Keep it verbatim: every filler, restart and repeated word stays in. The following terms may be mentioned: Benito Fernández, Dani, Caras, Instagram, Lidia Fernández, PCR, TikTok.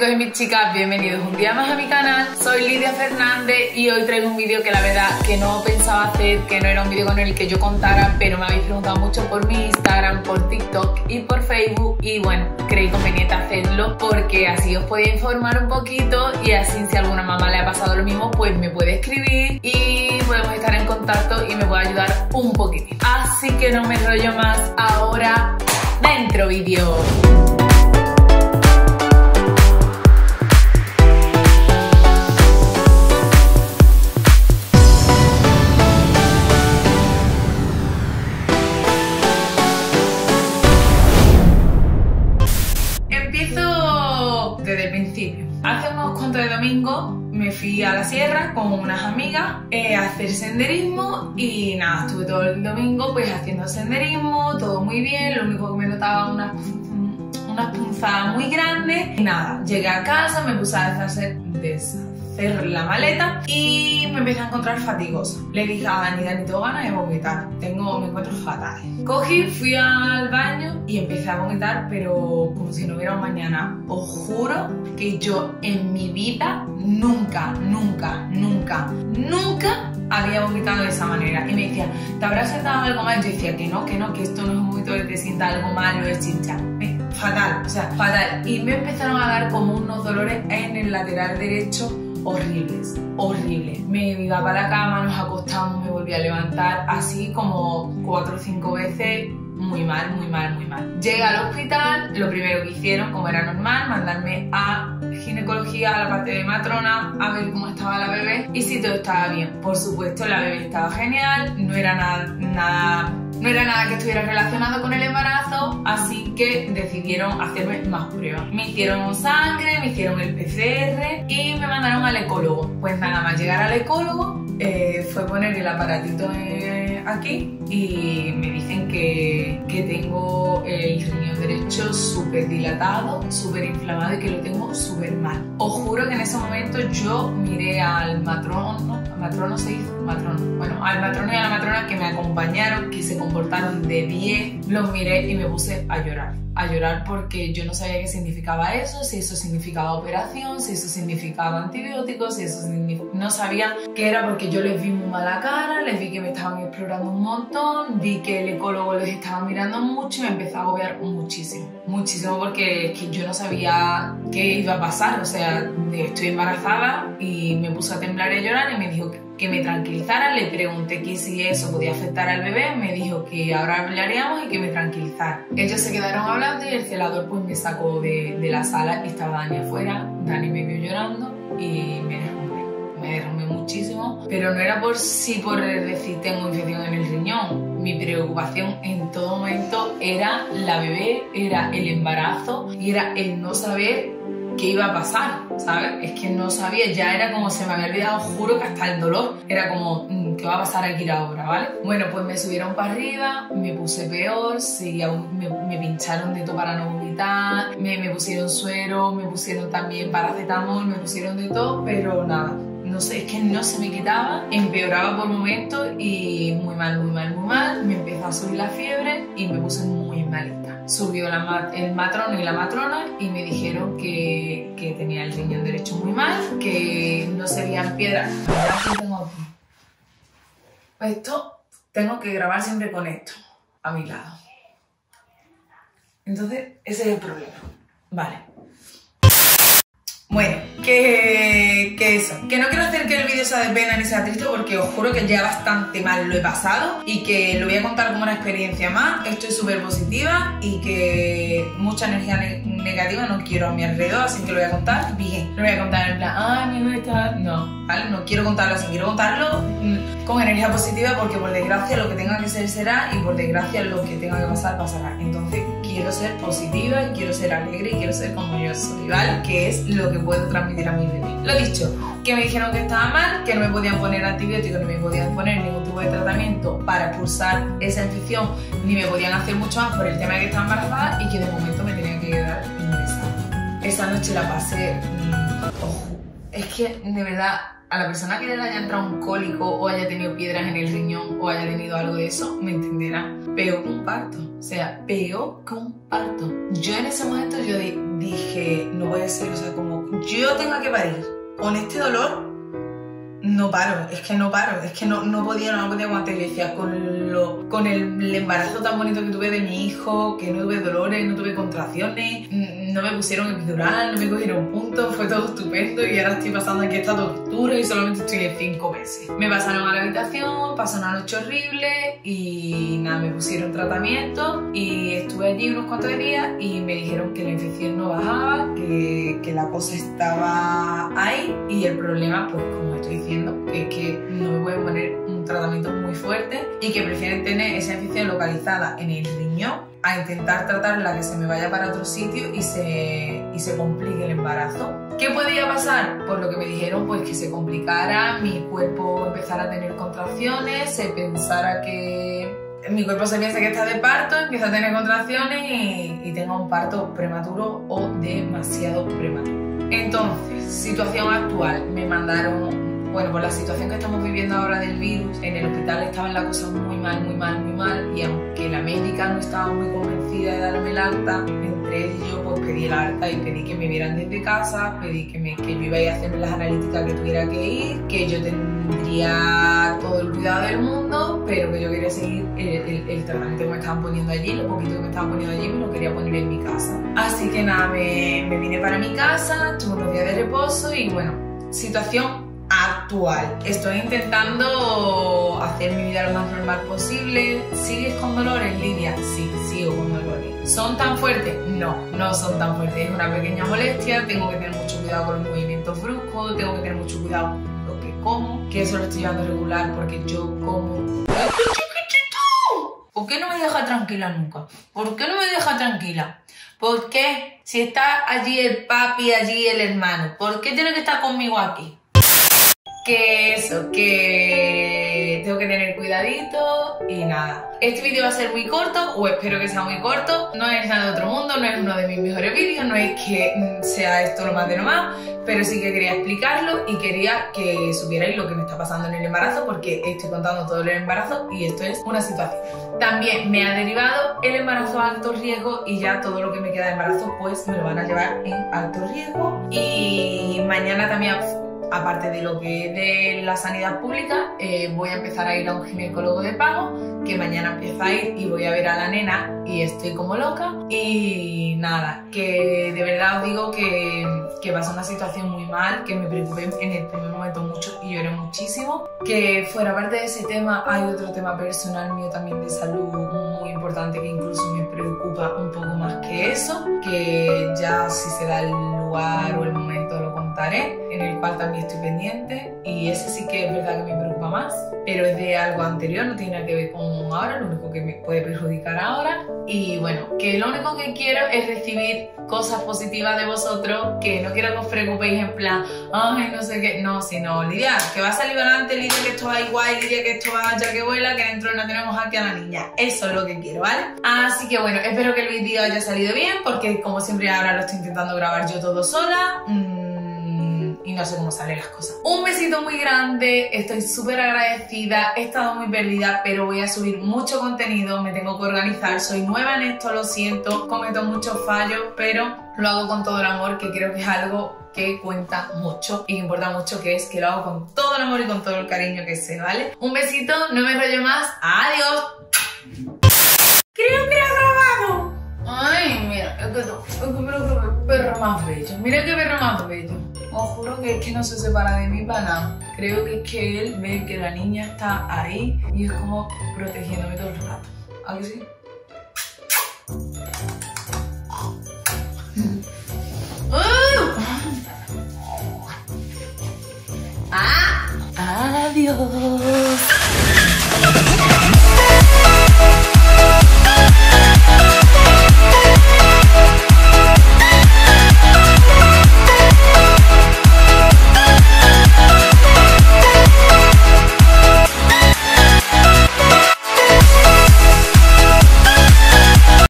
chicos y mis chicas, bienvenidos un día más a mi canal. Soy Lidia Fernández y hoy traigo un vídeo que la verdad que no pensaba hacer, que no era un vídeo con el que yo contara, pero me habéis preguntado mucho por mi Instagram, por TikTok y por Facebook y bueno, creí conveniente hacerlo porque así os podía informar un poquito y así si a alguna mamá le ha pasado lo mismo pues me puede escribir y podemos estar en contacto y me puede ayudar un poquitín. Así que no me enrollo más, ahora dentro vídeo. Me fui a la sierra con unas amigas eh, a hacer senderismo y nada, estuve todo el domingo pues haciendo senderismo, todo muy bien, lo único que me notaba unas unas punzadas muy grandes y nada, llegué a casa, me puse a deshacer, deshacer la maleta y me empecé a encontrar fatigosa. Le dije a Dani, Dani, tengo ganas de vomitar, tengo, me encuentro fatal. Cogí, fui al baño y empecé a vomitar, pero como si no hubiera un mañana. Os juro que yo en mi vida nunca, nunca, nunca, nunca había vomitado de esa manera. Y me decía, ¿te habrás sentado algo mal? Yo decía que no, que no, que esto no es un vómito que te sienta algo malo, es chincharme. Fatal, o sea, fatal. Y me empezaron a dar como unos dolores en el lateral derecho horribles, horribles. Me iba para la cama, nos acostamos, me volví a levantar así como cuatro o cinco veces. Muy mal, muy mal, muy mal. Llegué al hospital, lo primero que hicieron, como era normal, mandarme a ginecología, a la parte de matrona, a ver cómo estaba la bebé y si todo estaba bien. Por supuesto, la bebé estaba genial, no era nada, nada, no era nada que estuviera relacionado con el embarazo, así que decidieron hacerme más pruebas. Me hicieron sangre, me hicieron el P C R y me mandaron al ecólogo. Pues nada más llegar al ecólogo, eh, fue poner el aparatito en aquí y me dicen que, que tengo el riñón derecho súper dilatado, súper inflamado y que lo tengo súper mal. Os juro que en ese momento yo miré al matrono, al matrono se dice, matrono, bueno, al matrono y a la matrona que me acompañaron, que se comportaron de diez, los miré y me puse a llorar. A llorar porque yo no sabía qué significaba eso, si eso significaba operación, si eso significaba antibióticos, si eso significaba... No sabía qué era porque yo les vi muy mala cara, les vi que me estaban explorando un montón, vi que el ecólogo les estaba mirando mucho y me empezó a agobiar muchísimo, muchísimo porque es que yo no sabía qué iba a pasar, o sea, estoy embarazada y me puse a temblar y a llorar y me dijo que... que me tranquilizara, le pregunté que si eso podía afectar al bebé, me dijo que ahora hablaríamos y que me tranquilizara. Ellos se quedaron hablando y el celador pues me sacó de, de la sala, estaba Dani afuera, Dani me vio llorando y me derrumbé, me derrumbé muchísimo, pero no era por sí por decir tengo infección en el riñón, mi preocupación en todo momento era la bebé, era el embarazo y era el no saber qué iba a pasar, ¿sabes? Es que no sabía, ya era como se me había olvidado, juro que hasta el dolor, era como, ¿qué va a pasar aquí ahora, vale? Bueno, pues me subieron para arriba, me puse peor, seguía, me, me pincharon de todo para no vomitar, me, me pusieron suero, me pusieron también paracetamol, me pusieron de todo, pero nada, no sé, es que no se me quitaba, empeoraba por momentos y muy mal, muy mal, muy mal, me empezó a subir la fiebre y me puse muy malita. Subió la, el matrón y la matrona y me dijeron que, que tenía el riñón derecho muy mal, que no serían piedras. Esto tengo que grabar siempre con esto a mi lado. Entonces, ese es el problema. Vale. Bueno, que, que eso. Que no quiero hacer que el vídeo sea de pena ni sea triste porque os juro que ya bastante mal lo he pasado y que lo voy a contar como una experiencia más. Estoy súper positiva y que mucha energía ne negativa no quiero a mi alrededor, así que lo voy a contar bien. No voy a contar en plan, ay, mi bebé está... No, ¿vale? No quiero contarlo así, quiero contarlo con energía positiva porque por desgracia lo que tenga que ser será y por desgracia lo que tenga que pasar pasará. Entonces quiero ser positiva y quiero ser alegre y quiero ser como yo soy, ¿vale? Que es lo que puedo transmitir a mi bebé. Lo dicho, que me dijeron que estaba mal, que no me podían poner antibióticos, ni me podían poner ningún tipo de tratamiento para expulsar esa infección, ni me podían hacer mucho más por el tema de que estaba embarazada y que de momento me tenía que quedar ingresada. Esa noche la pasé... Ojo, es que de verdad... A la persona que le haya entrado un cólico o haya tenido piedras en el riñón o haya tenido algo de eso, me entenderá. Pero un parto. O sea, veo, comparto. Yo en ese momento yo dije, no voy a decir, o sea, como yo tenga que parir con este dolor, no paro, es que no paro, es que no, no podía, no podía aguantar. Yo decía, con, lo, con el, el embarazo tan bonito que tuve de mi hijo, que no tuve dolores, no tuve contracciones, no me pusieron epidural, no me cogieron puntos, fue todo estupendo y ahora estoy pasando aquí esta tortura y solamente estoy de cinco meses. Me pasaron a la habitación, pasó una noche horrible y nada, me pusieron tratamiento y estuve allí unos cuantos días y me dijeron que la infección no bajaba, que, que la cosa estaba ahí y el problema, pues como estoy diciendo, que es que no me pueden poner un tratamiento muy fuerte y que prefieren tener esa infección localizada en el riñón a intentar tratarla que se me vaya para otro sitio y se, y se complique el embarazo. ¿Qué podía pasar? Pues lo que me dijeron, pues que se complicara, mi cuerpo empezara a tener contracciones, se pensara que... mi cuerpo se piensa que está de parto, empieza a tener contracciones y, y tenga un parto prematuro o demasiado prematuro. Entonces, situación actual, me mandaron... Bueno, por la situación que estamos viviendo ahora del virus, en el hospital estaba la cosa muy mal, muy mal, muy mal, y aunque la médica no estaba muy convencida de darme el alta, entre ellos yo pues pedí el alta y pedí que me vieran desde casa, pedí que, me, que yo iba a ir a hacerme las analíticas que tuviera que ir, que yo tendría todo el cuidado del mundo, pero que yo quería seguir el, el, el tratamiento que me estaban poniendo allí, lo poquito que me estaban poniendo allí me lo quería poner en mi casa. Así que nada, me, me vine para mi casa, tuve unos días de reposo y bueno, situación actual. Estoy intentando hacer mi vida lo más normal posible. ¿Sigues con dolores, Lidia? Sí, sigo con dolores. ¿Son tan fuertes? No, no son tan fuertes. Es una pequeña molestia, tengo que tener mucho cuidado con los movimientos bruscos, tengo que tener mucho cuidado con lo que como, que eso lo estoy llevando regular porque yo como... ¿Por qué no me deja tranquila nunca? ¿Por qué no me deja tranquila? ¿Por qué? Si está allí el papi, allí el hermano, ¿por qué tiene que estar conmigo aquí? Que eso, que tengo que tener cuidadito y nada. Este vídeo va a ser muy corto, o espero que sea muy corto. No es nada de otro mundo, no es uno de mis mejores vídeos, no es que sea esto lo más de normal, pero sí que quería explicarlo y quería que supierais lo que me está pasando en el embarazo, porque estoy contando todo el embarazo y esto es una situación. También me ha derivado el embarazo a alto riesgo y ya todo lo que me queda de embarazo pues me lo van a llevar en alto riesgo. Y mañana también... aparte de lo que es de la sanidad pública, eh, voy a empezar a ir a un ginecólogo de pago, que mañana empieza a ir y voy a ver a la nena y estoy como loca. Y nada, que de verdad os digo que, que pasó una situación muy mal, que me preocupé en el primer momento mucho y lloré muchísimo. Que fuera parte de ese tema, hay otro tema personal mío también de salud muy importante que incluso me preocupa un poco más que eso, que ya si se da el lugar o el momento lo contaré, en el cual también estoy pendiente y ese sí que es verdad que me preocupa más, pero es de algo anterior, no tiene nada que ver con ahora, lo único que me puede perjudicar ahora. Y bueno, que lo único que quiero es recibir cosas positivas de vosotros, que no quiero que os preocupéis en plan, ay, no sé qué, no, sino, Lidia, que va a salir adelante, Lidia, que esto va igual, Lidia, que esto va ya que vuela, que dentro no tenemos aquí a la niña. Eso es lo que quiero, ¿vale? Así que bueno, espero que el vídeo haya salido bien, porque como siempre ahora lo estoy intentando grabar yo todo sola. Mm. Y no sé cómo salen las cosas. Un besito muy grande, estoy súper agradecida, he estado muy perdida, pero voy a subir mucho contenido, me tengo que organizar, soy nueva en esto, lo siento, cometo muchos fallos, pero lo hago con todo el amor, que creo que es algo que cuenta mucho y que importa mucho, que es que lo hago con todo el amor y con todo el cariño que sé, ¿vale? Un besito, no me enrollo más, adiós. Creo que era grabado. Ay, mira, es que no, mira qué perro más bello, mira qué perro más bello. Os juro que es que no se separa de mí para nada. Creo que es que él ve que la niña está ahí y es como protegiéndome todo el rato. ¿A que sí? ¡Ah! ¡Adiós!